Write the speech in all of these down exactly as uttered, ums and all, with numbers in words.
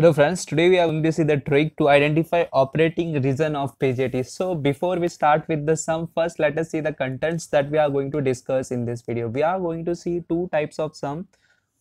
Hello friends, today we are going to see the trick to identify operating region of B J T. So before we start with the sum, first let us see the contents that we are going to discuss in this video. We are going to see two types of sum.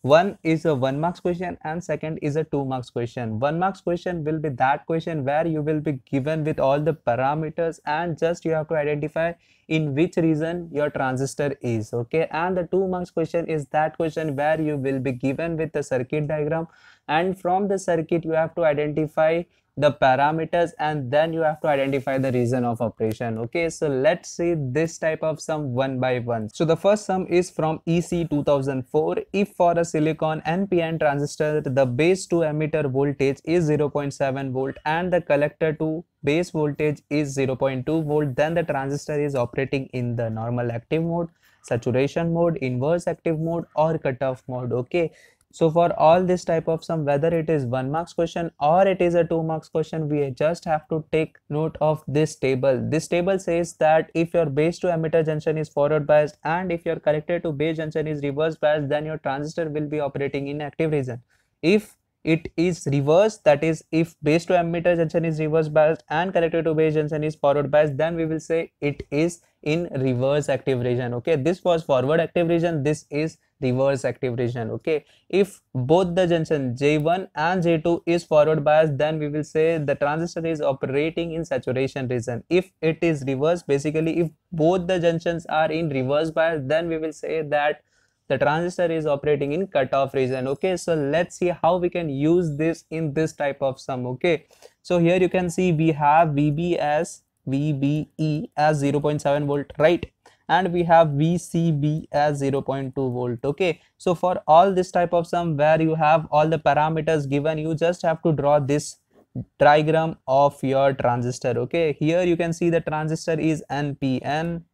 One is a one marks question and second is a two marks question. One marks question will be that question where you will be given with all the parameters and just you have to identify in which region your transistor is, okay. And the two marks question is that question where you will be given with the circuit diagram, and from the circuit you have to identify the parameters and then you have to identify the region of operation, okay. So let's see this type of sum one by one. So the first sum is from E C two thousand four. If for a silicon N P N transistor the base to emitter voltage is zero point seven volt and the collector to base voltage is zero point two volt, then the transistor is operating in the normal active mode, saturation mode, inverse active mode or cutoff mode, okay. So for all this type of sum, whether it is one marks question or it is a two marks question, we just have to take note of this table. This table says that if your base to emitter junction is forward biased and if your collector to base junction is reverse biased, then your transistor will be operating in active region. If it is reverse, that is if base to emitter junction is reverse biased and collector to base junction is forward biased, then we will say it is in reverse active region, okay. This was forward active region, this is reverse active region, okay. If both the junction J one and J two is forward biased, then we will say the transistor is operating in saturation region. If it is reverse, basically if both the junctions are in reverse bias, then we will say that the transistor is operating in cutoff region, okay. So let's see how we can use this in this type of sum, okay. So here you can see we have V B as V B E as zero point seven volt, right, and we have V C B as zero point two volt, okay. So for all this type of sum where you have all the parameters given, you just have to draw this diagram of your transistor, okay. Here you can see the transistor is N P N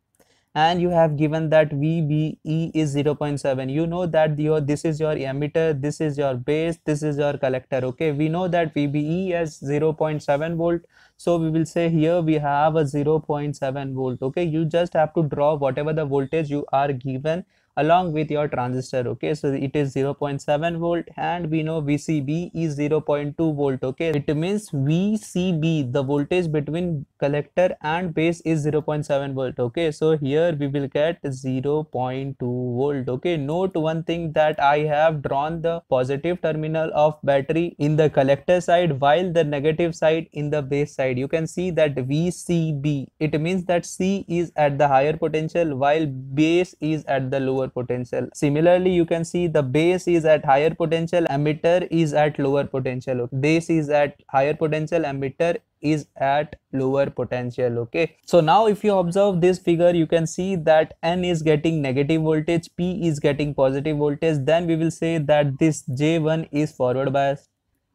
and you have given that V B E is zero point seven. You know that your this is your emitter, this is your base, this is your collector, okay. We know that V B E is zero point seven volt, so we will say here we have a zero point seven volt, okay. You just have to draw whatever the voltage you are given along with your transistor, okay. So it is zero point seven volt and we know V C B is zero point two volt, okay. It means V C B, the voltage between collector and base is zero point seven volt, okay. So here we will get zero point two volt, okay. Note one thing that I have drawn the positive terminal of battery in the collector side while the negative side in the base side. You can see that V C B, it means that C is at the higher potential while base is at the lower potential. Similarly, you can see the base is at higher potential, emitter is at lower potential, okay. Base is at higher potential, emitter is at lower potential, okay. So now if you observe this figure, you can see that N is getting negative voltage, P is getting positive voltage, then we will say that this J one is forward biased,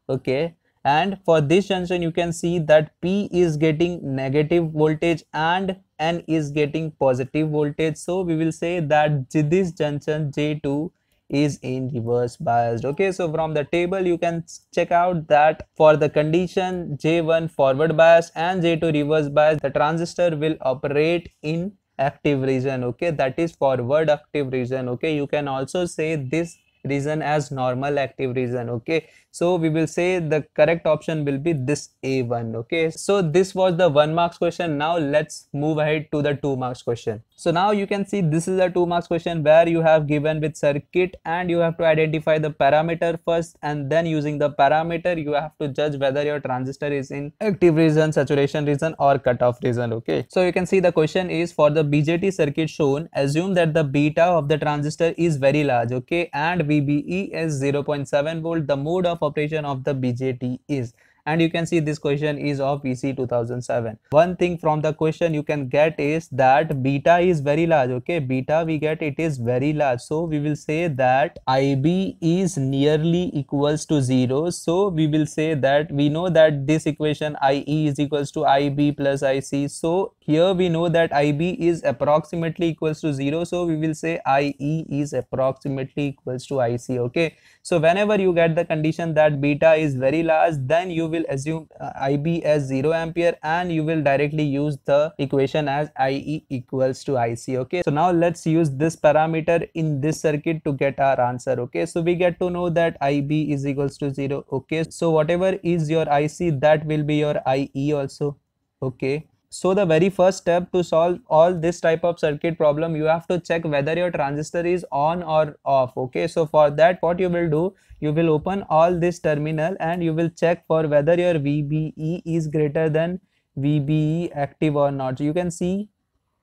okay. And for this junction you can see that P is getting negative voltage and N is getting positive voltage, so we will say that this junction J two is in reverse biased, okay. So from the table you can check out that for the condition J one forward biased and J two reverse biased, the transistor will operate in active region, okay, that is forward active region, okay. You can also say this region as normal active region, okay. So we will say the correct option will be this A one, okay. So this was the one marks question. Now let's move ahead to the two marks question. So now you can see this is a two marks question where you have given with circuit and you have to identify the parameter first, and then using the parameter you have to judge whether your transistor is in active region, saturation region or cutoff region, okay. So you can see the question is for the B J T circuit shown, assume that the beta of the transistor is very large, okay, and V B E is zero point seven volt. The mode of operation of the B J T is, and you can see this question is of E C two thousand seven. One thing from the question you can get is that beta is very large, okay. Beta we get it is very large, so we will say that I B is nearly equals to zero. So we will say that we know that this equation I E is equals to I B plus I C. So here we know that I B is approximately equals to zero, so we will say I E is approximately equals to I C, okay. So whenever you get the condition that beta is very large, then you will will assume uh, I B as zero ampere and you will directly use the equation as I E equals to I C. Okay, so now let's use this parameter in this circuit to get our answer. Okay, so we get to know that I B is equals to zero. Okay, so whatever is your I C, that will be your I E also. Okay, so the very first step to solve all this type of circuit problem, you have to check whether your transistor is on or off. Okay, so for that, what you will do, you will open all this terminal and you will check for whether your V B E is greater than V B E active or not. You can see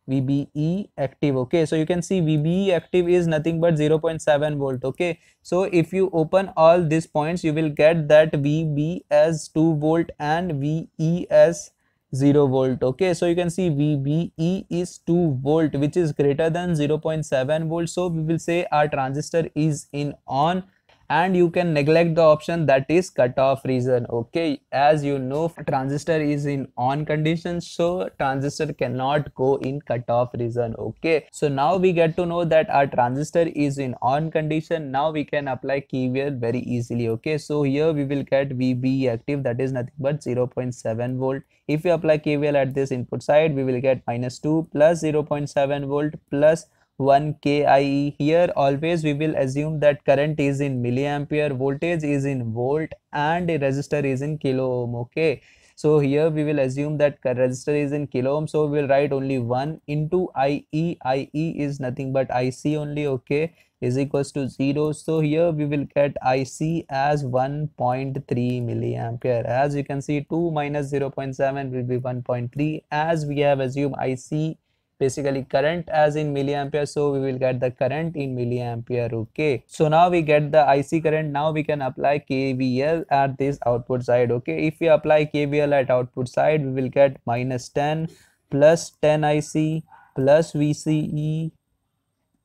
V B E active. Okay, so you can see V B E active is nothing but zero point seven volt. Okay, so if you open all these points, you will get that V B as two volt and V E as zero volt. Okay, so you can see V B E is two volt, which is greater than zero point seven volt. So we will say our transistor is in on, and you can neglect the option that is cutoff region. Okay, as you know, transistor is in on condition, so transistor cannot go in cutoff region. Okay, so now we get to know that our transistor is in on condition. Now we can apply K V L very easily. Okay, so here we will get V B E active, that is nothing but zero point seven volt. If we apply K V L at this input side, we will get minus two plus zero point seven volt plus one K I E. Here always we will assume that current is in milliampere, voltage is in volt, and a resistor is in kilo ohm. Okay, so here we will assume that resistor is in kilo ohm, so we will write only one into I E. I E is nothing but I C only. Okay, is equals to zero. So here we will get I C as one point three milliampere. As you can see, two minus zero point seven will be one point three, as we have assumed I C basically current as in milliampere, so we will get the current in milliampere. Okay, so now we get the I C current. Now we can apply K V L at this output side. Okay, if we apply K V L at output side, we will get minus ten plus ten I C plus V C E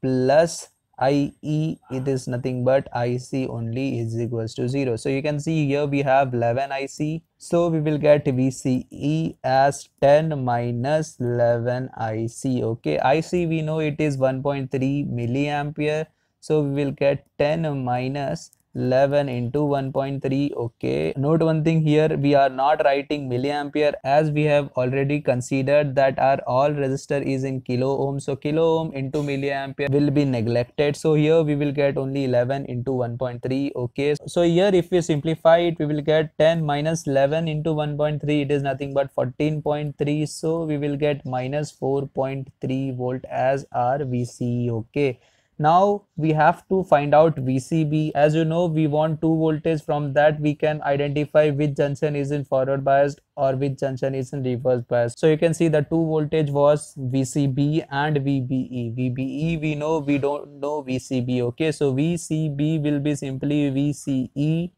plus I E. It is nothing but I C only is equals to zero. So you can see here we have eleven I C. So we will get V C E as ten minus eleven I C. Okay, I C we know it is one point three milliampere. So we will get ten minus eleven into one point three. Okay, note one thing here, we are not writing milliampere, as we have already considered that our all resistor is in kilo ohm, so kilo ohm into milliampere will be neglected. So here we will get only eleven into one point three. Okay, so here if we simplify it, we will get ten minus eleven into one point three. It is nothing but fourteen point three, so we will get minus four point three volt as our V C E. Okay, now we have to find out V C B. As you know, we want two voltage. From that we can identify which junction is in forward biased or which junction is in reverse biased. So you can see the two voltage was V C B and V B E. V B E we know, we don't know V C B. Okay, so V C B will be simply V C E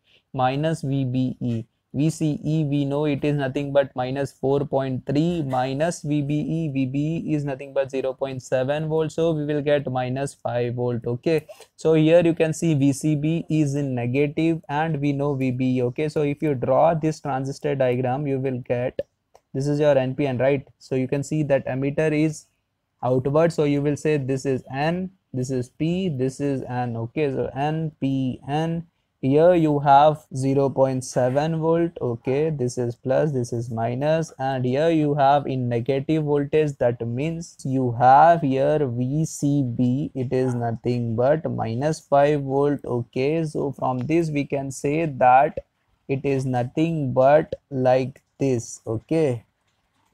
minus V B E. V C E we know it is nothing but minus four point three minus V B E. V B E is nothing but zero point seven volt, so we will get minus five volt. Okay, so here you can see V C B is in negative and we know V B E. Okay, so if you draw this transistor diagram, you will get this is your N P N, right? So you can see that emitter is outward, so you will say this is N, this is P, this is N. Okay, so N, P, N. Here you have zero point seven volt. Okay, this is plus, this is minus, and here you have in negative voltage. That means you have here V C B, it is nothing but minus five volt. Okay, so from this we can say that it is nothing but like this. Okay,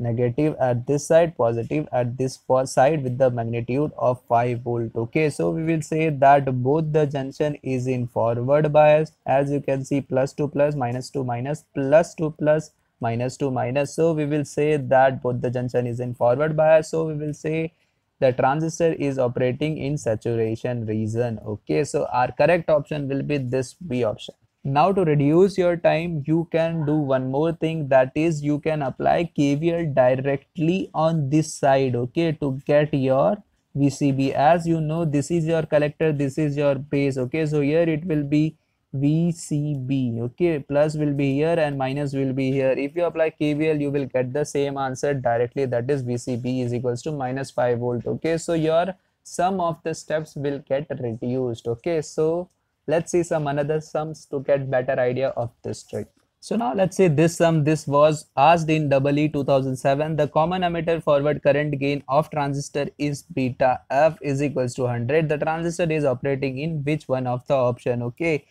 negative at this side, positive at this side with the magnitude of five volt. Okay, so we will say that both the junction is in forward bias. As you can see, plus two plus, minus two minus, plus two plus, minus two minus. So we will say that both the junction is in forward bias. So we will say the transistor is operating in saturation region. Okay, so our correct option will be this B option. Now to reduce your time, you can do one more thing, that is you can apply K V L directly on this side. Okay, to get your V C B. As you know, this is your collector, this is your base. Okay, so here it will be V C B. Okay, plus will be here and minus will be here. If you apply K V L, you will get the same answer directly, that is V C B is equals to minus five volt. Okay, so your sum of the steps will get reduced. Okay, so let's see some another sums to get better idea of this trick. So now let's say this sum, this was asked in E E two thousand seven. The common emitter forward current gain of transistor is beta F is equals to one hundred. The transistor is operating in which one of the option? Okay.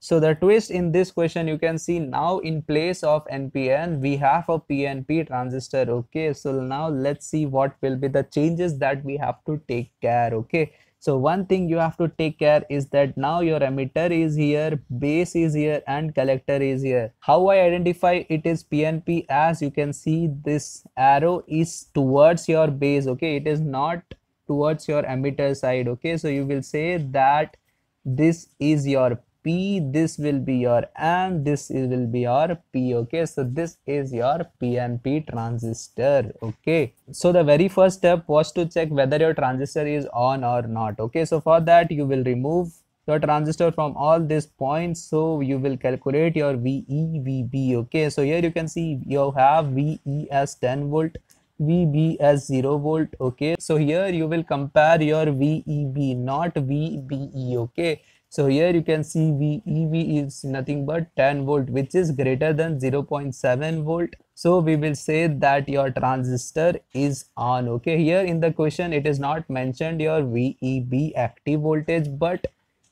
So the twist in this question, you can see now in place of N P N, we have a P N P transistor. Okay. So now let's see what will be the changes that we have to take care. Okay. So one thing you have to take care is that now your emitter is here, base is here, and collector is here. How I identify it is P N P, as you can see this arrow is towards your base. Okay. It is not towards your emitter side. Okay. So you will say that this is your P, this will be your M, this will be your P. Okay, so this is your P N P transistor. Okay, so the very first step was to check whether your transistor is on or not. Okay, so for that you will remove your transistor from all these points. So you will calculate your V E, V B. Okay, so here you can see you have V E as ten volt, V B as zero volt. Okay, so here you will compare your V E B, not V B E. Okay. So here you can see V E B is nothing but ten volt, which is greater than zero point seven volt. So we will say that your transistor is on. Okay, here in the question it is not mentioned your V E B active voltage, but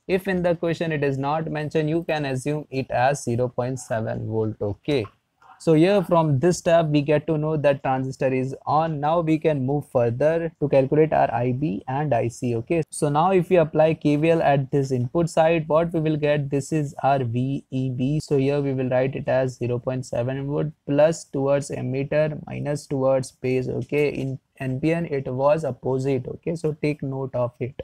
if in the question it is not mentioned, you can assume it as zero point seven volt. Okay, so here from this step we get to know that transistor is on. Now we can move further to calculate our I B and I C. Okay, so now if we apply K V L at this input side, what we will get, this is our V E B. So here we will write it as zero point seven volt plus towards emitter minus towards base. Okay, in N P N it was opposite. Okay, so take note of it.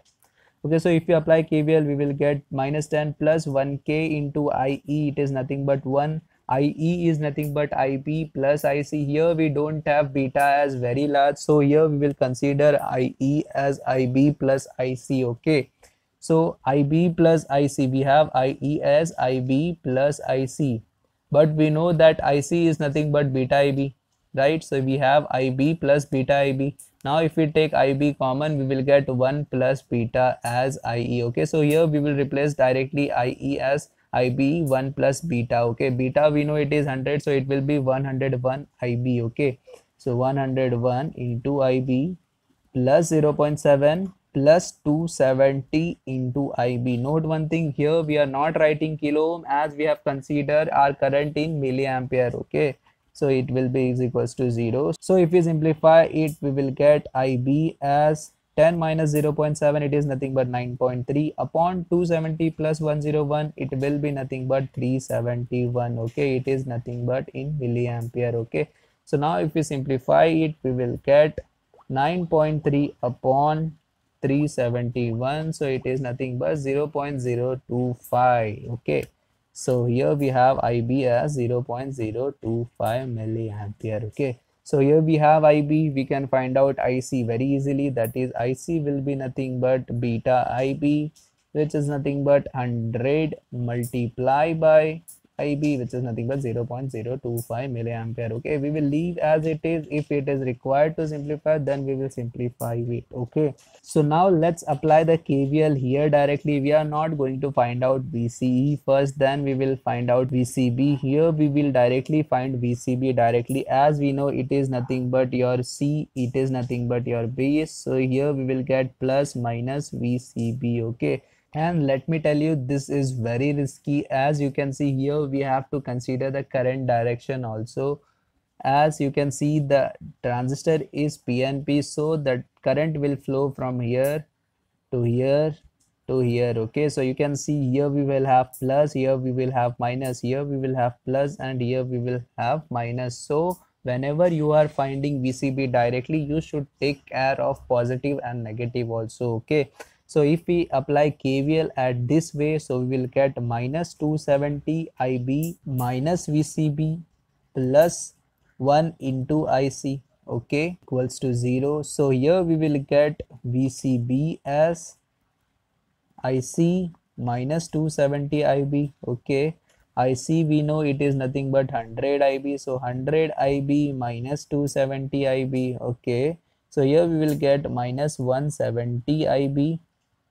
Okay, so if you apply K V L, we will get minus ten plus one K into I E. It is nothing but one. I E is nothing but I B plus I C. Here we don't have beta as very large, so here we will consider I E as I B plus I C. Okay, so I B plus I C, we have I E as I B plus I C, but we know that I C is nothing but beta I B, right? So we have I B plus beta I B. Now if we take I B common, we will get one plus beta as I E. Okay, so here we will replace directly I E as I B one plus beta. Okay, beta we know it is one hundred, so it will be one hundred one I B. Okay, so one hundred one into I B plus zero point seven plus two seventy into I B. Note one thing, here we are not writing kilo ohm, as we have considered our current in milliampere. Okay, so it will be is equals to zero. So if we simplify it, we will get I B as ten minus zero point seven, it is nothing but nine point three upon two seventy plus one hundred one, it will be nothing but three seventy-one. Okay, it is nothing but in milliampere. Okay, so now if we simplify it, we will get nine point three upon three seventy-one, so it is nothing but zero point zero two five. Okay, so here we have I B as zero point zero two five milliampere. Okay, so here we have I B, we can find out I C very easily. That is, I C will be nothing but beta I B, which is nothing but one hundred multiply by I B, which is nothing but zero point zero two five milliampere. Okay, we will leave as it is. If it is required to simplify, then we will simplify it. Okay, so now let's apply the K V L here directly. We are not going to find out V C E first, then we will find out V C B. Here we will directly find V C B directly, as we know it is nothing but your C, it is nothing but your base. So here we will get plus minus V C B. Okay, and let me tell you, this is very risky, as you can see here we have to consider the current direction also. As you can see, the transistor is P N P, so the current will flow from here to here to here. Okay, so you can see here we will have plus, here we will have minus, here we will have plus, and here we will have minus. So whenever you are finding V C B directly, you should take care of positive and negative also. Okay, so if we apply K V L at this way, so we will get minus two seventy I B minus V C B plus one into I C, okay, equals to zero. So here we will get V C B as I C minus two seventy I B. okay, I C we know it is nothing but one hundred I B, so one hundred I B minus two seventy I B. okay, so here we will get minus one seventy I B.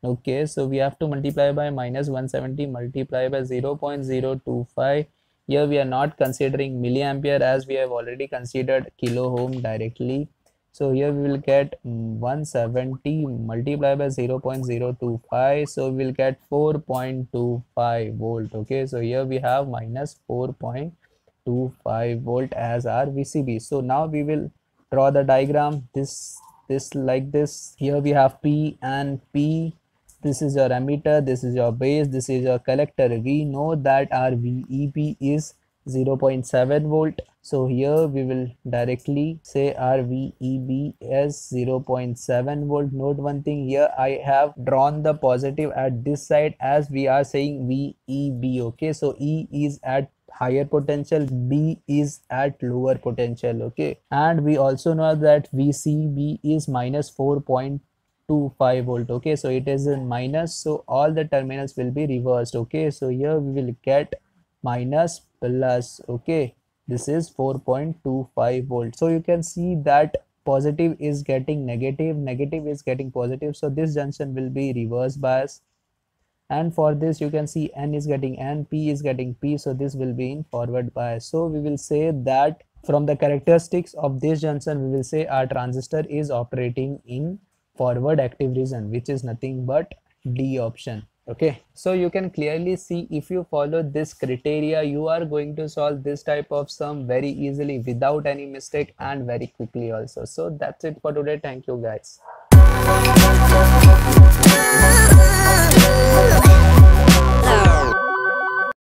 Okay, so we have to multiply by minus one seventy multiply by zero point zero two five. Here we are not considering milliampere as we have already considered kilo ohm directly. So here we will get one seventy multiplied by zero point zero two five. So we will get four point two five volt. Okay, so here we have minus four point two five volt as our V C B. So now we will draw the diagram. This this like this. Here we have P and P. This is your emitter. This is your base. This is your collector. We know that our V E B is zero point seven volt. So here we will directly say our V E B is zero point seven volt. Note one thing here, I have drawn the positive at this side as we are saying V E B. Okay, so E is at higher potential, B is at lower potential. Okay, and we also know that V C B is minus four point two five volt. Okay, so it is in minus, so all the terminals will be reversed. Okay, so here we will get minus plus. Okay, this is four point two five volt. So you can see that positive is getting negative, negative is getting positive, so this junction will be reverse bias. And for this you can see N is getting N, P is getting P, so this will be in forward bias. So we will say that from the characteristics of this junction, we will say our transistor is operating in forward active region, which is nothing but D option. Okay, so you can clearly see if you follow this criteria, you are going to solve this type of sum very easily without any mistake and very quickly also. So that's it for today. Thank you guys.